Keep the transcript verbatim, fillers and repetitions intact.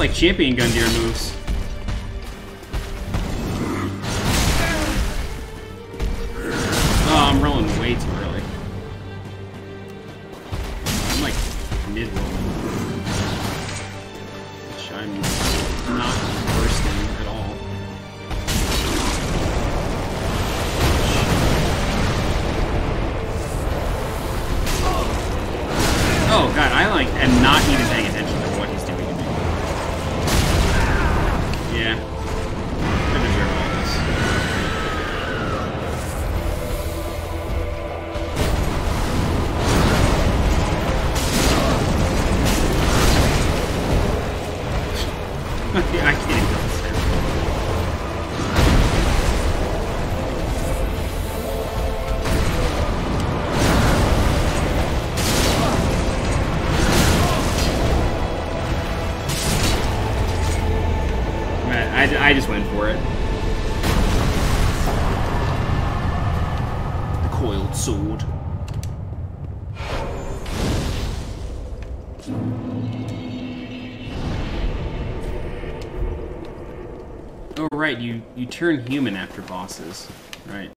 got like champion Gundyr moves. Oh, I'm rolling way too early. I'm like mid-roll. Which I'm not bursting at all. Oh god, I like am not even paying attention to what he's doing to me. Yeah. I deserve all this. I can't go I just went for it. The coiled sword. Oh right, you you turn human after bosses, right?